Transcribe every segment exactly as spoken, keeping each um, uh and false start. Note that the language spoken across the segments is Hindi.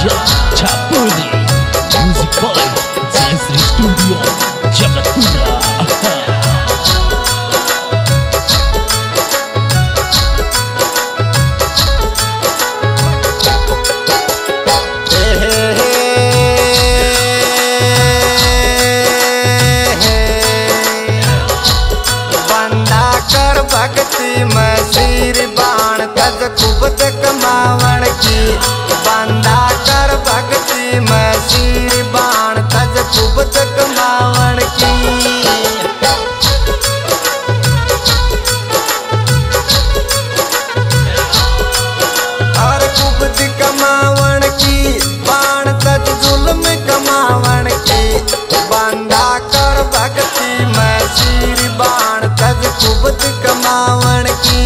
बंदा कर भक्ति में सीर बाण तज कुबत कमावण की। बंदा कर भक्ति में सीर बाण तज कुबत कमावण की। कमावण की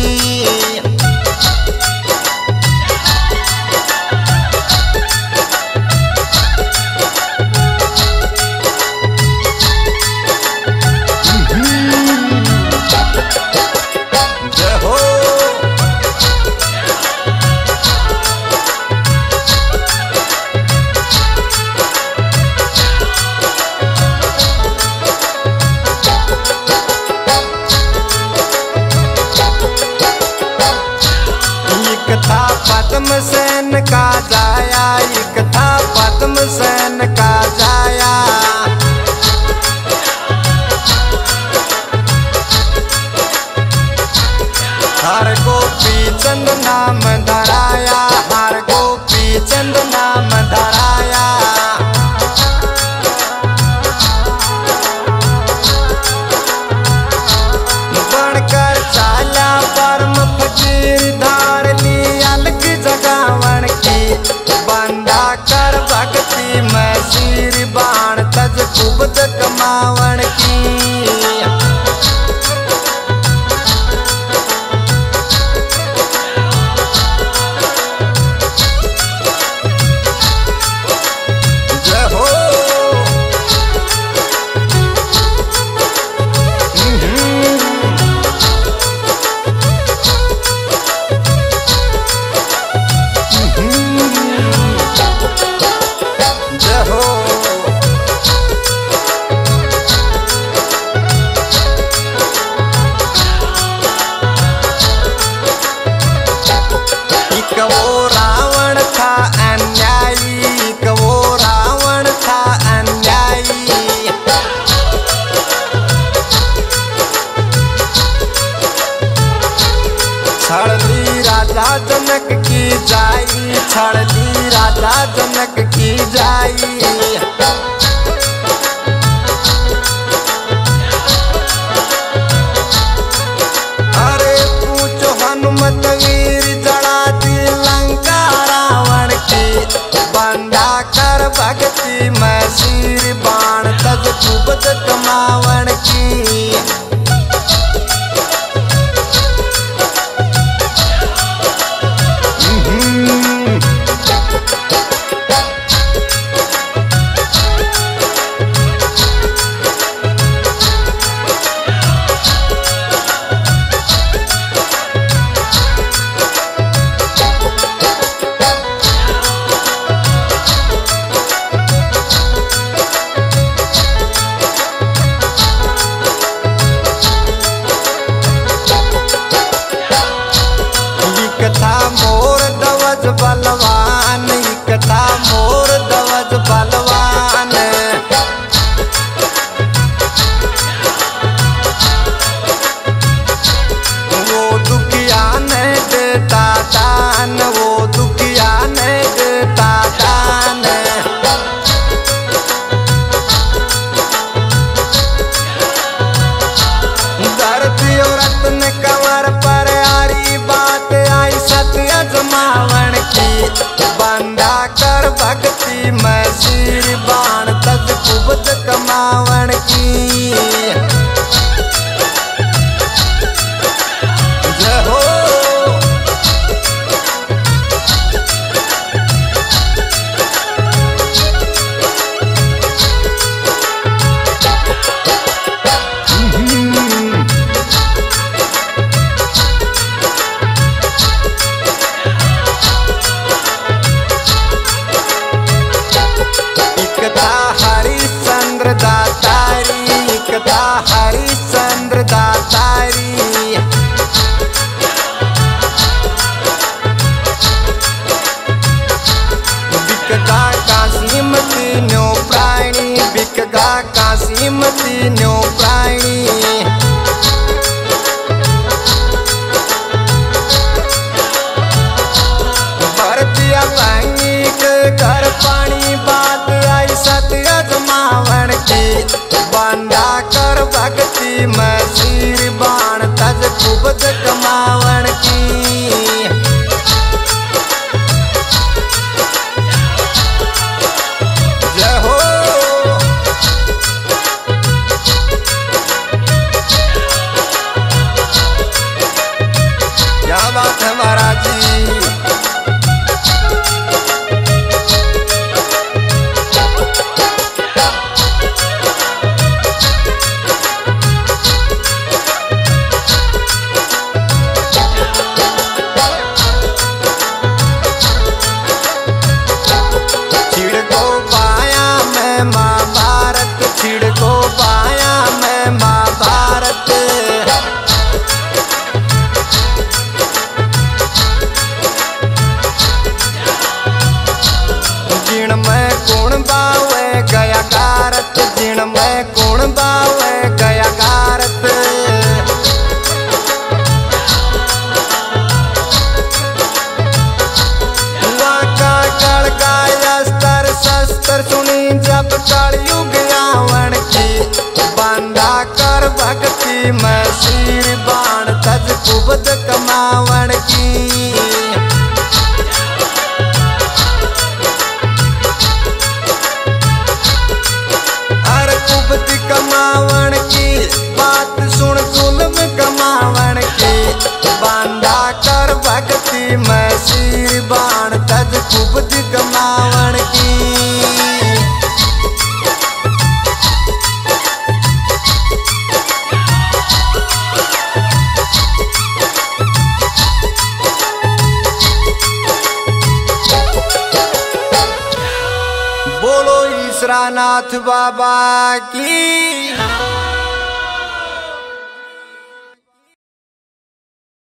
पद्मसेन का जाया, एक था पद्मसेन का जाया। हर गोपी चंद नाम धराया, हर गोपी चंद नाम धराया। बनकर चाला परम फकीर धार मैं सीर बाण तज कुबत कमावण की। जय हो जनक की जाई छड़ी राजा जनक की जाई। अरे पूछो हनुमत वीर जड़ा दी लंका रावण की। बंदा कर भक्ति में सीर बाण तज कुबत कमावण की। बलवान एक था मोर ध्वज बलवान। वो दुखिया ने देता दान, वो दुखिया ने देता दान। धरती और रत्न कंवर पर आरी बात आई सत्य अजमावण। बंदा कर भक्ति में सीर बाण तज कुबत कमावण की। जय हो दा तारी कथा हरिश्चंद्र दा तारी बिकदा काशीमती नो प्राणी बिकदा काशीमती नो प्राणी कर पानी बात आई सत्य अजमावन की बांदा कर भक्ति में सीर बाण तज खूब जगमावन की जय हो क्या बात है महाराज जी। मैं सीर बाण तज खूब जगमावन की हर खूब जगमावन की बात सुन जुल्म कमावन की बांदा कर भक्ति मैं सीर बाण तज खूब जगमावन की नाथ बाबा की।